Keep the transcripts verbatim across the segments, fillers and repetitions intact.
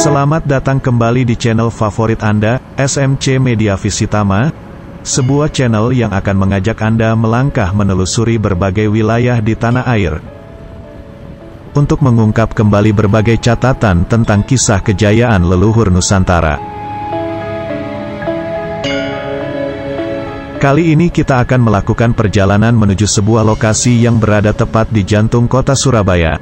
Selamat datang kembali di channel favorit Anda, S M C Media Visitama, sebuah channel yang akan mengajak Anda melangkah menelusuri berbagai wilayah di tanah air, untuk mengungkap kembali berbagai catatan tentang kisah kejayaan leluhur Nusantara. Kali ini kita akan melakukan perjalanan menuju sebuah lokasi yang berada tepat di jantung kota Surabaya.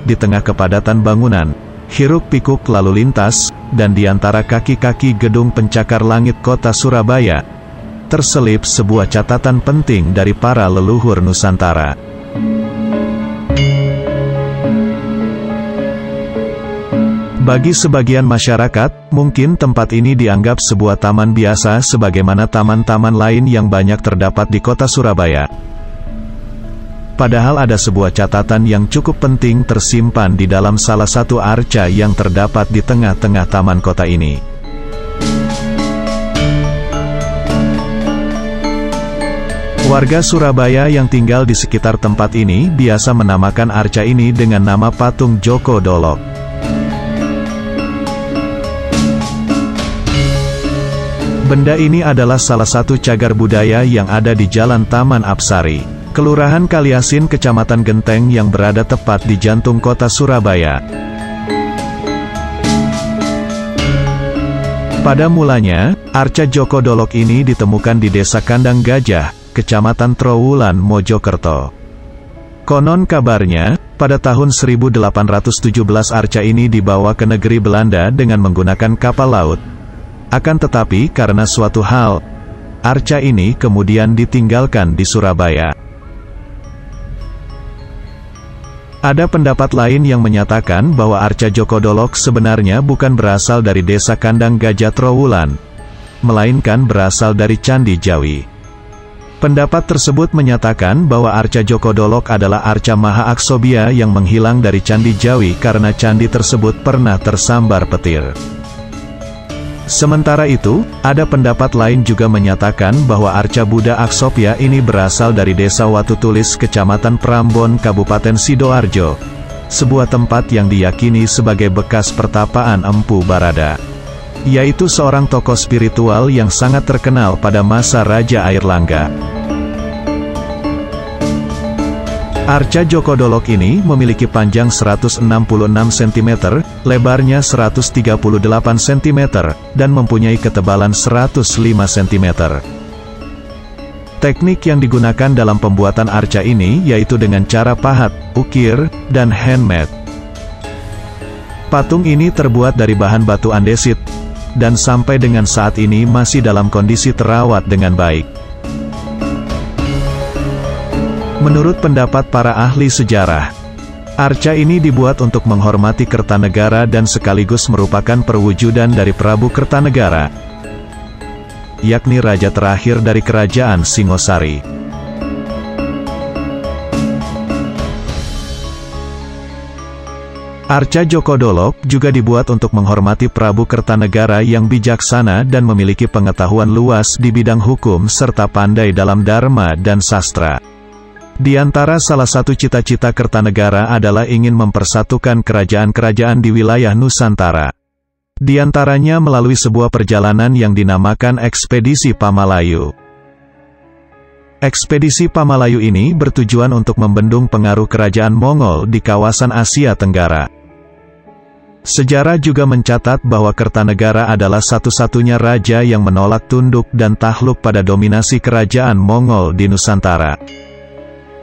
Di tengah kepadatan bangunan, hiruk-pikuk lalu lintas, dan di antara kaki-kaki gedung pencakar langit kota Surabaya, terselip sebuah catatan penting dari para leluhur Nusantara. Bagi sebagian masyarakat, mungkin tempat ini dianggap sebuah taman biasa sebagaimana taman-taman lain yang banyak terdapat di kota Surabaya. Padahal ada sebuah catatan yang cukup penting tersimpan di dalam salah satu arca yang terdapat di tengah-tengah taman kota ini. Warga Surabaya yang tinggal di sekitar tempat ini biasa menamakan arca ini dengan nama patung Joko Dolog. Benda ini adalah salah satu cagar budaya yang ada di Jalan Taman Apsari, Kelurahan Kaliasin, Kecamatan Genteng yang berada tepat di jantung kota Surabaya. Pada mulanya, arca Joko Dolog ini ditemukan di Desa Kandang Gajah, Kecamatan Trowulan, Mojokerto. Konon kabarnya, pada tahun seribu delapan ratus tujuh belas arca ini dibawa ke negeri Belanda dengan menggunakan kapal laut. Akan tetapi karena suatu hal, arca ini kemudian ditinggalkan di Surabaya. Ada pendapat lain yang menyatakan bahwa arca Joko Dolog sebenarnya bukan berasal dari Desa Kandang Gajah Trowulan, melainkan berasal dari Candi Jawi. Pendapat tersebut menyatakan bahwa arca Joko Dolog adalah arca Maha Aksobhya yang menghilang dari Candi Jawi karena candi tersebut pernah tersambar petir. Sementara itu, ada pendapat lain juga menyatakan bahwa arca Buddha Aksobhya ini berasal dari Desa Watutulis, Kecamatan Prambon, Kabupaten Sidoarjo, sebuah tempat yang diyakini sebagai bekas pertapaan Empu Barada, yaitu seorang tokoh spiritual yang sangat terkenal pada masa Raja Air Langga. Arca Joko Dolog ini memiliki panjang seratus enam puluh enam sentimeter, lebarnya seratus tiga puluh delapan sentimeter, dan mempunyai ketebalan seratus lima sentimeter. Teknik yang digunakan dalam pembuatan arca ini yaitu dengan cara pahat, ukir, dan handmade. Patung ini terbuat dari bahan batu andesit, dan sampai dengan saat ini masih dalam kondisi terawat dengan baik. Menurut pendapat para ahli sejarah, arca ini dibuat untuk menghormati Kertanegara dan sekaligus merupakan perwujudan dari Prabu Kertanegara, yakni raja terakhir dari kerajaan Singhasari. Arca Joko Dolog juga dibuat untuk menghormati Prabu Kertanegara yang bijaksana dan memiliki pengetahuan luas di bidang hukum serta pandai dalam dharma dan sastra. Di antara salah satu cita-cita Kertanegara adalah ingin mempersatukan kerajaan-kerajaan di wilayah Nusantara. Di antaranya melalui sebuah perjalanan yang dinamakan Ekspedisi Pamalayu. Ekspedisi Pamalayu ini bertujuan untuk membendung pengaruh kerajaan Mongol di kawasan Asia Tenggara. Sejarah juga mencatat bahwa Kertanegara adalah satu-satunya raja yang menolak tunduk dan takluk pada dominasi kerajaan Mongol di Nusantara.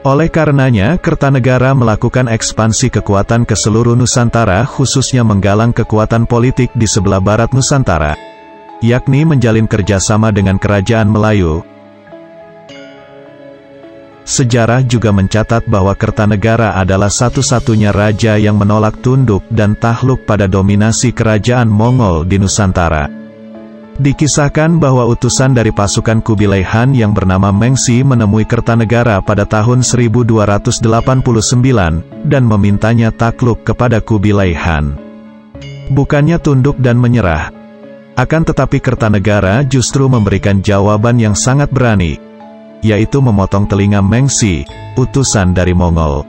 Oleh karenanya, Kertanegara melakukan ekspansi kekuatan ke seluruh Nusantara, khususnya menggalang kekuatan politik di sebelah barat Nusantara, yakni menjalin kerjasama dengan Kerajaan Melayu. Sejarah juga mencatat bahwa Kertanegara adalah satu-satunya raja yang menolak tunduk dan takluk pada dominasi Kerajaan Mongol di Nusantara. Dikisahkan bahwa utusan dari pasukan Kubilai Khan yang bernama Mengxi menemui Kertanegara pada tahun seribu dua ratus delapan puluh sembilan, dan memintanya takluk kepada Kubilai Khan. Bukannya tunduk dan menyerah. Akan tetapi Kertanegara justru memberikan jawaban yang sangat berani, yaitu memotong telinga Mengxi, utusan dari Mongol.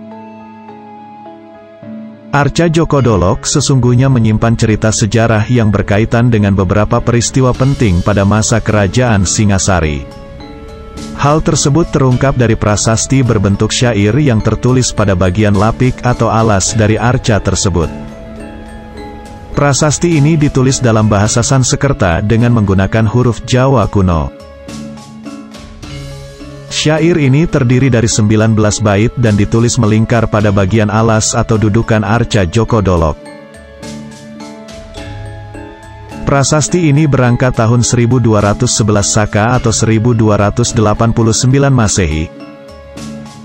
Arca Joko Dolog sesungguhnya menyimpan cerita sejarah yang berkaitan dengan beberapa peristiwa penting pada masa kerajaan Singhasari. Hal tersebut terungkap dari prasasti berbentuk syair yang tertulis pada bagian lapik atau alas dari arca tersebut. Prasasti ini ditulis dalam bahasa Sansekerta dengan menggunakan huruf Jawa kuno. Syair ini terdiri dari sembilan belas bait dan ditulis melingkar pada bagian alas atau dudukan arca Joko Dolog. Prasasti ini berangkat tahun seribu dua ratus sebelas Saka atau seribu dua ratus delapan puluh sembilan Masehi.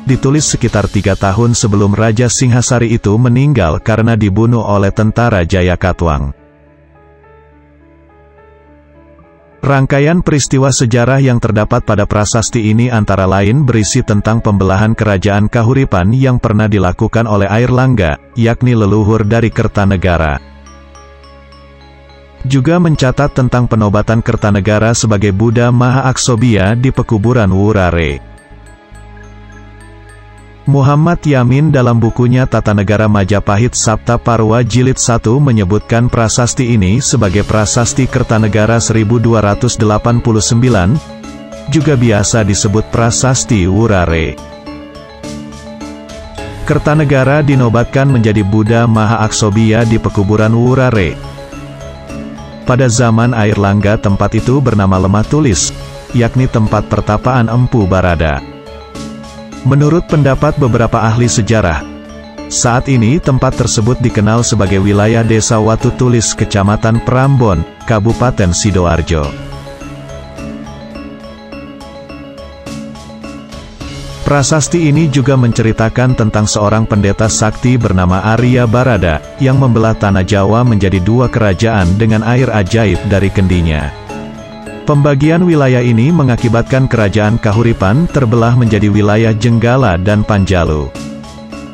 Ditulis sekitar tiga tahun sebelum Raja Singhasari itu meninggal karena dibunuh oleh tentara Jayakatwang. Rangkaian peristiwa sejarah yang terdapat pada prasasti ini antara lain berisi tentang pembelahan kerajaan Kahuripan yang pernah dilakukan oleh Airlangga, yakni leluhur dari Kertanegara. Juga mencatat tentang penobatan Kertanegara sebagai Buddha Maha Aksobhya di pekuburan Wurare. Muhammad Yamin dalam bukunya Tata Negara Majapahit Sabta Parwa Jilid I menyebutkan prasasti ini sebagai Prasasti Kertanegara seribu dua ratus delapan puluh sembilan, juga biasa disebut Prasasti Wurare. Kertanegara dinobatkan menjadi Buddha Maha Aksobhya di pekuburan Wurare. Pada zaman Airlangga tempat itu bernama Lemah Tulis, yakni tempat pertapaan Empu Barada. Menurut pendapat beberapa ahli sejarah, saat ini tempat tersebut dikenal sebagai wilayah desa Watutulis Kecamatan Prambon, Kabupaten Sidoarjo. Prasasti ini juga menceritakan tentang seorang pendeta sakti bernama Arya Barada, yang membelah tanah Jawa menjadi dua kerajaan dengan air ajaib dari kendinya. Pembagian wilayah ini mengakibatkan kerajaan Kahuripan terbelah menjadi wilayah Jenggala dan Panjalu.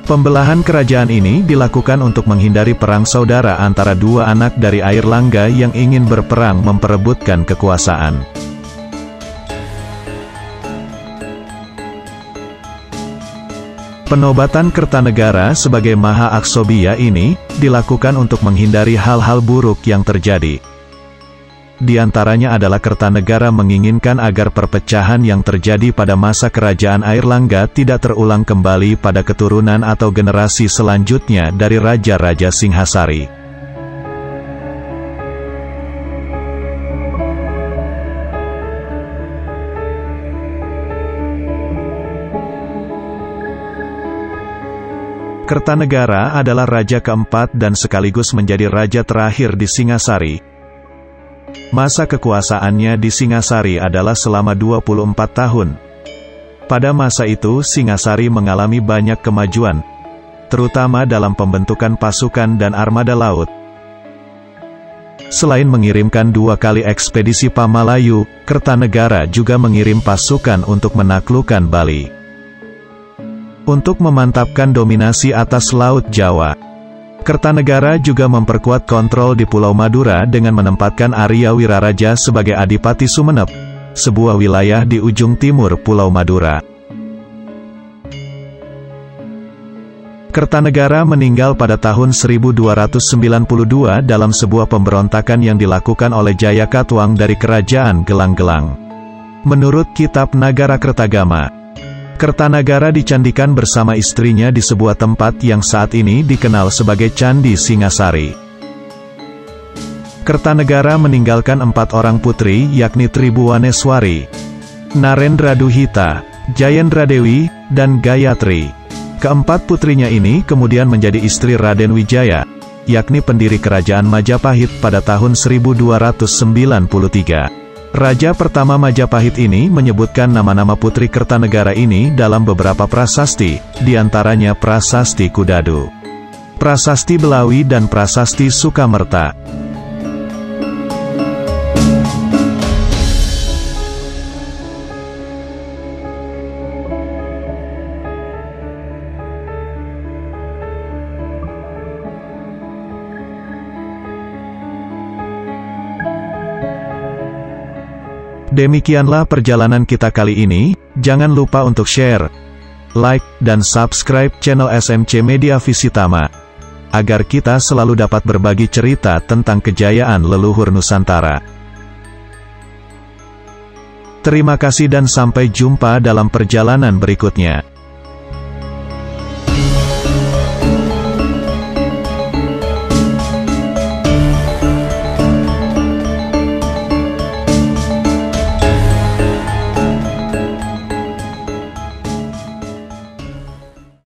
Pembelahan kerajaan ini dilakukan untuk menghindari perang saudara antara dua anak dari Airlangga yang ingin berperang memperebutkan kekuasaan. Penobatan Kertanegara sebagai Maha Aksobhya ini dilakukan untuk menghindari hal-hal buruk yang terjadi. Di antaranya adalah Kertanegara menginginkan agar perpecahan yang terjadi pada masa kerajaan Airlangga tidak terulang kembali pada keturunan atau generasi selanjutnya dari raja-raja Singhasari. Kertanegara adalah raja keempat dan sekaligus menjadi raja terakhir di Singhasari. Masa kekuasaannya di Singhasari adalah selama dua puluh empat tahun. Pada masa itu Singhasari mengalami banyak kemajuan, terutama dalam pembentukan pasukan dan armada laut. Selain mengirimkan dua kali ekspedisi Pamalayu, Kertanegara juga mengirim pasukan untuk menaklukkan Bali. Untuk memantapkan dominasi atas Laut Jawa, Kertanegara juga memperkuat kontrol di Pulau Madura dengan menempatkan Arya Wiraraja sebagai Adipati Sumenep, sebuah wilayah di ujung timur Pulau Madura. Kertanegara meninggal pada tahun seribu dua ratus sembilan puluh dua dalam sebuah pemberontakan yang dilakukan oleh Jayakatwang dari Kerajaan Gelang-Gelang. Menurut Kitab Nagarakertagama, Kertanegara dicandikan bersama istrinya di sebuah tempat yang saat ini dikenal sebagai Candi Singhasari. Kertanegara meninggalkan empat orang putri yakni Tribuwaneswari, Narendra Duhita, Jayendra Dewi, dan Gayatri. Keempat putrinya ini kemudian menjadi istri Raden Wijaya, yakni pendiri Kerajaan Majapahit pada tahun seribu dua ratus sembilan puluh tiga. Raja pertama Majapahit ini menyebutkan nama-nama putri Kertanegara ini dalam beberapa prasasti, diantaranya Prasasti Kudadu, Prasasti Belawi dan Prasasti Sukamerta. Demikianlah perjalanan kita kali ini, jangan lupa untuk share, like, dan subscribe channel S M C Media Visitama. agar kita selalu dapat berbagi cerita tentang kejayaan leluhur Nusantara. Terima kasih dan sampai jumpa dalam perjalanan berikutnya.